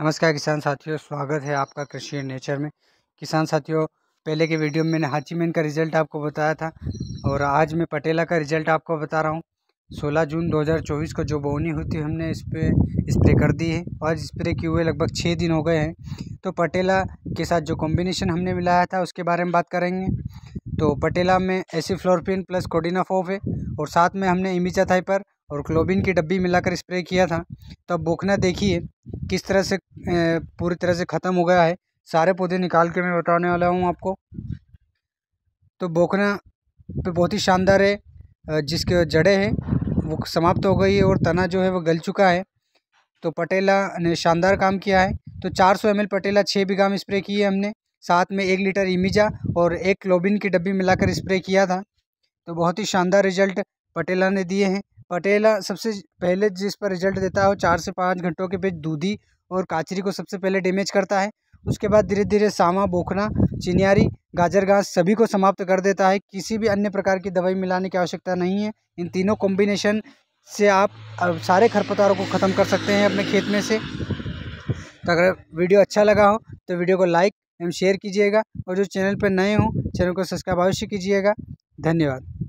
नमस्कार किसान साथियों, स्वागत है आपका कृषि एंड नेचर में। किसान साथियों, पहले के वीडियो में मैंने हाचीमैन का रिज़ल्ट आपको बताया था और आज मैं पटेला का रिज़ल्ट आपको बता रहा हूँ। 16 जून 2024 को जो बोवनी हुई थी हमने इस पर स्प्रे कर दी है और स्प्रे किए हुए लगभग 6 दिन हो गए हैं। तो पटेला के साथ जो कॉम्बिनेशन हमने मिलाया था उसके बारे में बात करेंगे। तो पटेला में ऐसी फ्लोरोपिन प्लस कोडीनफोप है और साथ में हमने इमिजाथाइपर और क्लोबीन की डब्बी मिलाकर स्प्रे किया था। तब बोखना देखिए किस तरह से पूरी तरह से ख़त्म हो गया है। सारे पौधे निकाल के मैं बताने वाला हूँ आपको। तो बोखना पे बहुत ही शानदार है, जिसके जड़ें हैं वो समाप्त हो गई है और तना जो है वो गल चुका है। तो पटेला ने शानदार काम किया है। तो 400 ml पटेला 6 बीघा में स्प्रे किए हमने, साथ में 1 लीटर इमिजा और 1 क्लोबीन की डब्बी मिलाकर स्प्रे किया था। तो बहुत ही शानदार रिजल्ट पटेला ने दिए हैं। पटेला सबसे पहले जिस पर रिजल्ट देता है वो 4 से 5 घंटों के बीच दूधी और काचरी को सबसे पहले डैमेज करता है। उसके बाद धीरे धीरे सामा, बोखना, चिनियारी, गाजर घास सभी को समाप्त कर देता है। किसी भी अन्य प्रकार की दवाई मिलाने की आवश्यकता नहीं है। इन तीनों कॉम्बिनेशन से आप सारे खरपतवारों को ख़त्म कर सकते हैं अपने खेत में से। तो अगर वीडियो अच्छा लगा हो तो वीडियो को लाइक एवं शेयर कीजिएगा और जो चैनल पर नए हों चैनल को सब्सक्राइब अवश्य कीजिएगा। धन्यवाद।